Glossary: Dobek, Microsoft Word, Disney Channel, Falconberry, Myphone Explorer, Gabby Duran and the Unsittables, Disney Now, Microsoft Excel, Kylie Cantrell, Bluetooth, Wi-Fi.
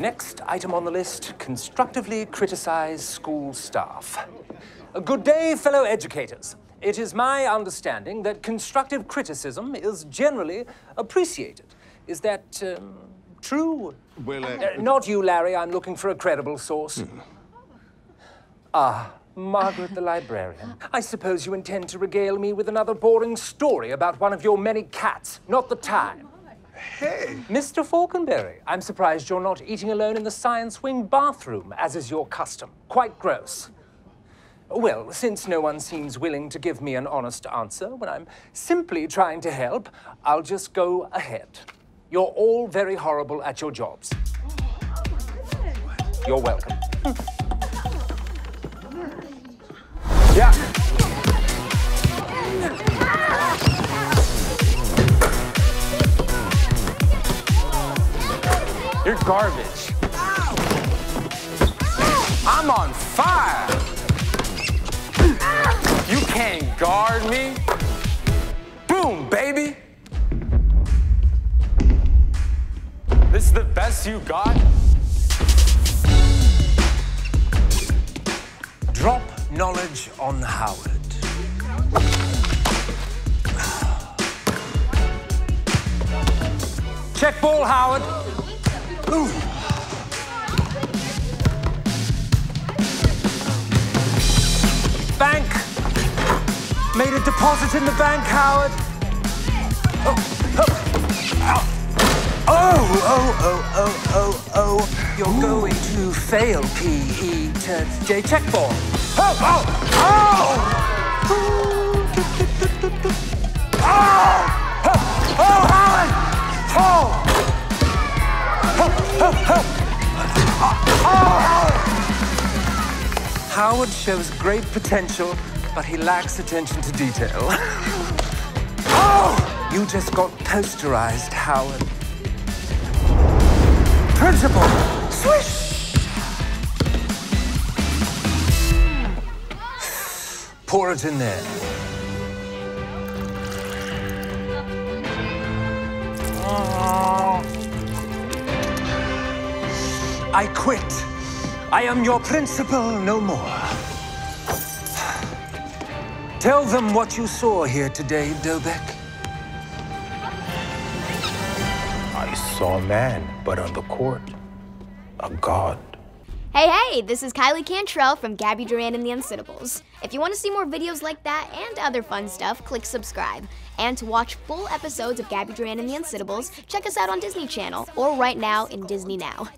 Next item on the list, constructively criticize school staff. Good day, fellow educators. It is my understanding that constructive criticism is generally appreciated. Is that true? Well, not you, Larry. I'm looking for a credible source. Margaret the librarian. I suppose you intend to regale me with another boring story about one of your many cats. Not the time. Hey! Mr. Falconberry, I'm surprised you're not eating alone in the science wing bathroom, as is your custom. Quite gross. Well, since no one seems willing to give me an honest answer when I'm simply trying to help, I'll just go ahead. You're all very horrible at your jobs. You're welcome. Yeah. You're garbage. I'm on fire. You can't guard me. Boom, baby. This is the best you got? Drop knowledge on Howard. Check ball, Howard. Ooh. Bank. Made a deposit in the bank, Howard. Oh, oh, oh, oh, oh, oh. You're going to fail, P.E. today. Check ball. Oh, oh, oh! Oh! Oh, oh, Howard! Oh! Oh, oh, oh! Oh, Howard! Howard shows great potential, but he lacks attention to detail. Oh! You just got posterized, Howard. Principal! Swish! Pour it in there. I quit. I am your principal no more. Tell them what you saw here today, Dobek. I saw a man, but on the court, a god. Hey, hey, this is Kylie Cantrell from Gabby Duran and the Unsittables. If you want to see more videos like that and other fun stuff, click subscribe. And to watch full episodes of Gabby Duran and the Unsittables, check us out on Disney Channel or right now in Disney Now.